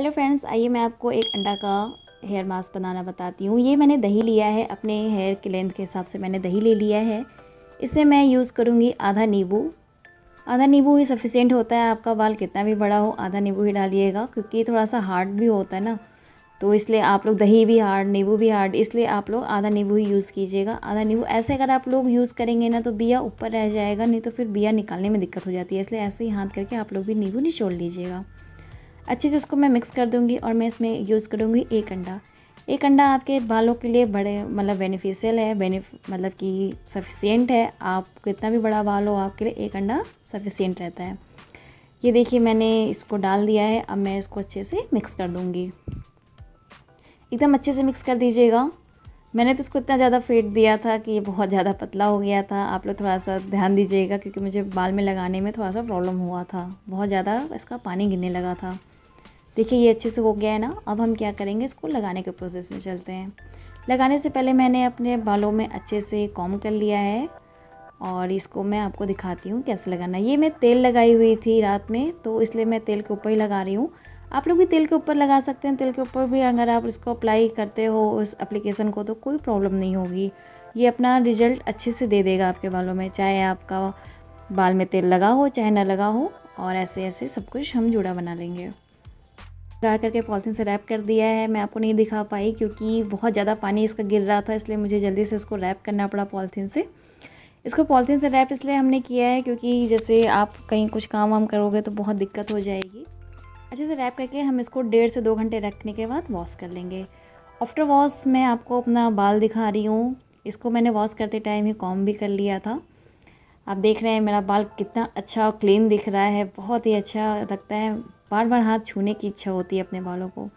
Hello friends, आइए मैं आपको एक अंडा का हेयर मास्क बनाना बताती हूँ। ये मैंने दही लिया है, अपने हेयर के लेंथ के हिसाब से मैंने दही ले लिया है। इसमें मैं यूज़ करूँगी आधा नींबू। आधा नींबू ही सफिशिएंट होता है, आपका बाल कितना भी बड़ा हो आधा नींबू ही डालिएगा, क्योंकि थोड़ा सा हार्ड भी होता है ना, तो इसलिए आप लोग दही भी हार्ड नींबू भी हार्ड, इसलिए आप लोग आधा नींबू ही यूज़ कीजिएगा। आधा नींबू ऐसे अगर आप लोग यूज़ करेंगे ना तो बिया ऊपर रह जाएगा, नहीं तो फिर बिया निकालने में दिक्कत हो जाती है, इसलिए ऐसे ही हाथ करके आप लोग भी नींबू निचोड़ लीजिएगा। अच्छे से इसको मैं मिक्स कर दूंगी और मैं इसमें यूज़ करूंगी एक अंडा। एक अंडा आपके बालों के लिए बड़े मतलब बेनिफिशियल है, मतलब कि सफिशिएंट है। आप कितना भी बड़ा बाल हो आपके लिए एक अंडा सफिशिएंट रहता है। ये देखिए मैंने इसको डाल दिया है, अब मैं इसको अच्छे से मिक्स कर दूंगी। एकदम अच्छे से मिक्स कर दीजिएगा। मैंने तो इसको इतना ज़्यादा फेंट दिया था कि ये बहुत ज़्यादा पतला हो गया था। आप लोग थोड़ा सा ध्यान दीजिएगा, क्योंकि मुझे बाल में लगाने में थोड़ा सा प्रॉब्लम हुआ था, बहुत ज़्यादा इसका पानी गिरने लगा था। देखिए ये अच्छे से हो गया है ना। अब हम क्या करेंगे, इसको लगाने के प्रोसेस में चलते हैं। लगाने से पहले मैंने अपने बालों में अच्छे से कॉम कर लिया है और इसको मैं आपको दिखाती हूँ कैसे लगाना। ये मैं तेल लगाई हुई थी रात में, तो इसलिए मैं तेल के ऊपर ही लगा रही हूँ। आप लोग भी तेल के ऊपर लगा सकते हैं। तेल के ऊपर भी अगर आप इसको अप्लाई करते हो उस एप्लीकेशन को तो कोई प्रॉब्लम नहीं होगी, ये अपना रिजल्ट अच्छे से दे देगा आपके बालों में, चाहे आपका बाल में तेल लगा हो चाहे ना लगा हो। और ऐसे ऐसे सब कुछ हम जुड़ा बना लेंगे। लगा करके पॉलिथीन से रैप कर दिया है। मैं आपको नहीं दिखा पाई क्योंकि बहुत ज़्यादा पानी इसका गिर रहा था, इसलिए मुझे जल्दी से इसको रैप करना पड़ा पॉलिथीन से। इसको पॉलिथीन से रैप इसलिए हमने किया है क्योंकि जैसे आप कहीं कुछ काम वाम करोगे तो बहुत दिक्कत हो जाएगी। अच्छे से रैप करके हम इसको 1.5 से 2 घंटे रखने के बाद वॉश कर लेंगे। आफ्टर वॉश मैं आपको अपना बाल दिखा रही हूँ। इसको मैंने वॉश करते टाइम ही कॉम भी कर लिया था। आप देख रहे हैं मेरा बाल कितना अच्छा और क्लीन दिख रहा है, बहुत ही अच्छा लगता है। बार बार हाथ छूने की इच्छा होती है अपने बालों को।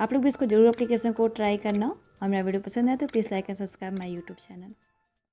आप लोग भी इसको जरूर एप्लीकेशन को ट्राई करना। और मेरा वीडियो पसंद है तो please like and subscribe my YouTube channel.